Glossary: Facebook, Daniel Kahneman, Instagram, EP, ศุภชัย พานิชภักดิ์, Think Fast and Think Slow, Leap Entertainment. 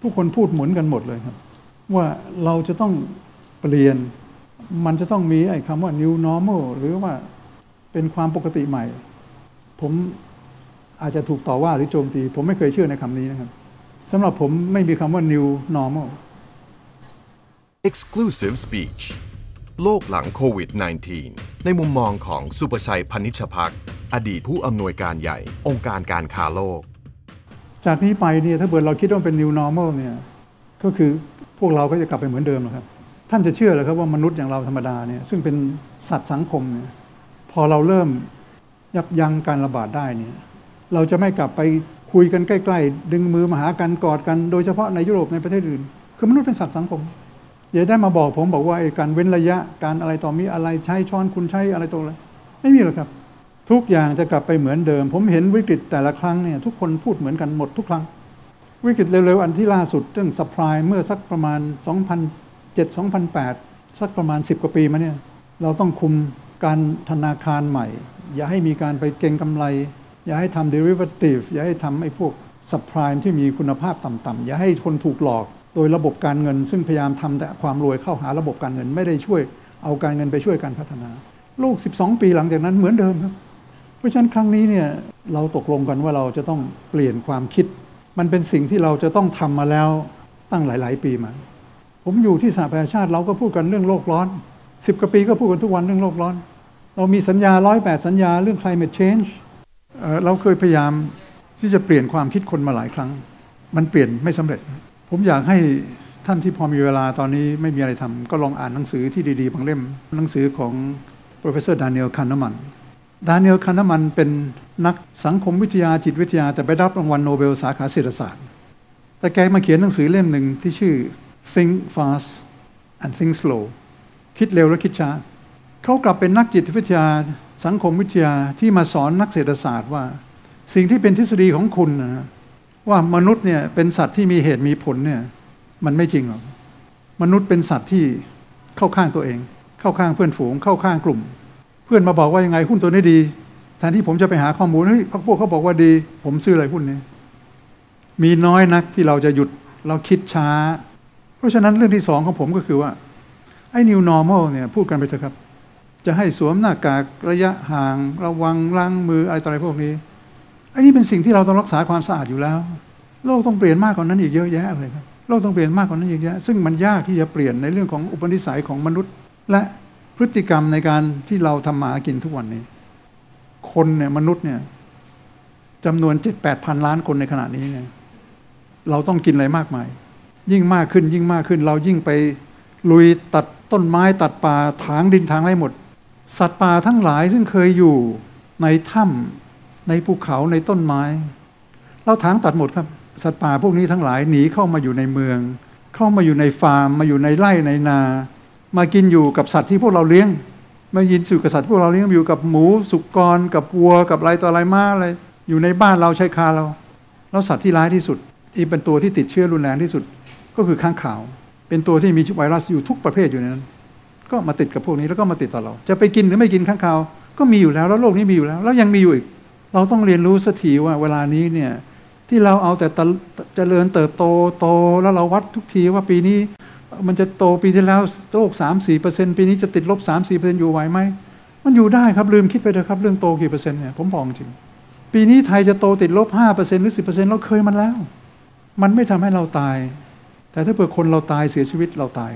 ผู้คนพูดเหมือนกันหมดเลยครับว่าเราจะต้องเปลี่ยนมันจะต้องมีไอ้คำว่า new normal หรือว่าเป็นความปกติใหม่ผมอาจจะถูกต่อว่าหรือโจมตีผมไม่เคยเชื่อในคำนี้นะครับสำหรับผมไม่มีคำว่า new normal Exclusive Speech โลกหลังโควิด -19 ในมุมมองของสุประชัย พนิชภักดิ์อดีตผู้อำนวยการใหญ่องค์การการค้าโลกจากนี้ไปเนี่ยถ้าเกิดเราคิดว่าเป็น new normal เนี่ยก็คือพวกเราก็จะกลับไปเหมือนเดิมนะครับท่านจะเชื่อเหรอครับว่ามนุษย์อย่างเราธรรมดาเนี่ยซึ่งเป็นสัตว์สังคมเนี่ยพอเราเริ่มยับยั้งการระบาดได้เนี่ยเราจะไม่กลับไปคุยกันใกล้ๆดึงมือมาหากันกอดกันโดยเฉพาะในยุโรปในประเทศอื่นคือมนุษย์เป็นสัตว์สังคมอย่าได้มาบอกผมบอกว่าการเว้นระยะการอะไรต่อมีอะไรใช้ช้อนคุณใช้อะไรตัวอะไรไม่มีหรอกครับทุกอย่างจะกลับไปเหมือนเดิมผมเห็นวิกฤตแต่ละครั้งเนี่ยทุกคนพูดเหมือนกันหมดทุกครั้งวิกฤตเร็วๆอันที่ล่าสุดเรื่องซัพพลายเมื่อสักประมาณ 2007-2008 สักประมาณ10กว่าปีมาเนี่ยเราต้องคุมการธนาคารใหม่อย่าให้มีการไปเก็งกำไรอย่าให้ทำ derivative อย่าให้ทำไอ้พวกซัพพลายที่มีคุณภาพต่ำๆอย่าให้คนถูกหลอกโดยระบบการเงินซึ่งพยายามทำแต่ความรวยเข้าหาระบบการเงินไม่ได้ช่วยเอาการเงินไปช่วยการพัฒนาโลก12ปีหลังจากนั้นเหมือนเดิมครับเพราะฉะนั้นครั้งนี้เนี่ยเราตกลงกันว่าเราจะต้องเปลี่ยนความคิดมันเป็นสิ่งที่เราจะต้องทำมาแล้วตั้งหลายๆปีมาผมอยู่ที่สหประชาชาติเราก็พูดกันเรื่องโลกร้อน10กว่าปีก็พูดกันทุกวันเรื่องโลกร้อนเรามีสัญญา108สัญญาเรื่อง climate change เราเคยพยายามที่จะเปลี่ยนความคิดคนมาหลายครั้งมันเปลี่ยนไม่สำเร็จผมอยากให้ท่านที่พอมีเวลาตอนนี้ไม่มีอะไรทำก็ลองอ่านหนังสือที่ดีๆบางเล่มหนังสือของ Professor Daniel Kahnemanเป็นนักสังคมวิทยาจิตวิทยาแต่ไปรับรางวัลโนเบลสาขาเศรษฐศาสตร์แต่แกมาเขียนหนังสือเล่มหนึ่งที่ชื่อ Think Fast and Think Slow คิดเร็วและคิดช้าเขากลับเป็นนักจิตวิทยาสังคมวิทยาที่มาสอนนักเศรษฐศาสตร์ว่าสิ่งที่เป็นทฤษฎีของคุณนะว่ามนุษย์เนี่ยเป็นสัตว์ที่มีเหตุมีผลเนี่ยมันไม่จริงหรอกมนุษย์เป็นสัตว์ที่เข้าข้างตัวเองเข้าข้างเพื่อนฝูงเข้าข้างกลุ่มเพื่อนมาบอกว่ายังไงหุ้นตัวนี้ดีแทนที่ผมจะไปหาข้อมูลเฮ้ยพวกเขาบอกว่าดีผมซื้ออะไรหุ้นนี้มีน้อยนักที่เราจะหยุดเราคิดช้าเพราะฉะนั้นเรื่องที่2ของผมก็คือว่าไอ้ new normal เนี่ยพูดกันไปเถอะครับจะให้สวมหน้ากากระยะห่างระวังล้างมืออะไรต่ออะไรพวกนี้ไอ้นี่เป็นสิ่งที่เราต้องรักษาความสะอาดอยู่แล้วโลกต้องเปลี่ยนมากกว่านั้นอีกเยอะแยะเลยครับโลกต้องเปลี่ยนมากกว่านั้นอีกเยอะซึ่งมันยากที่จะเปลี่ยนในเรื่องของอุปนิสัยของมนุษย์และพฤติกรรมในการที่เราทำมากินทุกวันนี้คนเนี่ยมนุษย์เนี่ยจำนวน 7-8,000 ล้านคนในขณะนี้เนี่ยเราต้องกินอะไรมากมายยิ่งมากขึ้นยิ่งมากขึ้นเรายิ่งไปลุยตัดต้นไม้ตัดป่าถางดินถางอะไรหมดสัตว์ป่าทั้งหลายซึ่งเคยอยู่ในถ้ำในภูเขาในต้นไม้เราถางตัดหมดครับสัตว์ป่าพวกนี้ทั้งหลายหนีเข้ามาอยู่ในเมืองเข้ามาอยู่ในฟาร์มมาอยู่ในไร่ในนามากินอยู่กับสัตว์ที่พวกเราเลี้ยงมากินสู่กับสัตว์พวกเราเลี้ยงอยู่กับหมูสุกรกับวัวกับอะไรต่ออะไรมาอะไรอยู่ในบ้านเราชายคาเราแล้วสัตว์ที่ร้ายที่สุดที่เป็นตัวที่ติดเชื้อรุนแรงที่สุดก็คือค้างคาวเป็นตัวที่มีไวรัสอยู่ทุกประเภทอยู่ในนั้นก็มาติดกับพวกนี้แล้วก็มาติดต่อเราจะไปกินหรือไม่กินค้างคาวก็มีอยู่แล้วแล้วโลกนี้มีอยู่แล้วแล้วยังมีอยู่อีกเราต้องเรียนรู้สักทีว่าเวลานี้เนี่ยที่เราเอาแต่เจริญเติบโตโตแล้วเราวัดทุกทีว่าปีนี้มันจะโตปีที่แล้วโต 3-4% ปีนี้จะติดลบ 3-4% อยู่ไหวไหมมันอยู่ได้ครับลืมคิดไปเถอะครับเรื่องโตกี่เปอร์เซ็นต์เนี่ยผมบอกจริงปีนี้ไทยจะโตติดลบ 5% หรือ 10% เราเคยมันแล้วมันไม่ทำให้เราตายแต่ถ้าเผื่อคนเราตายเสียชีวิตเราตาย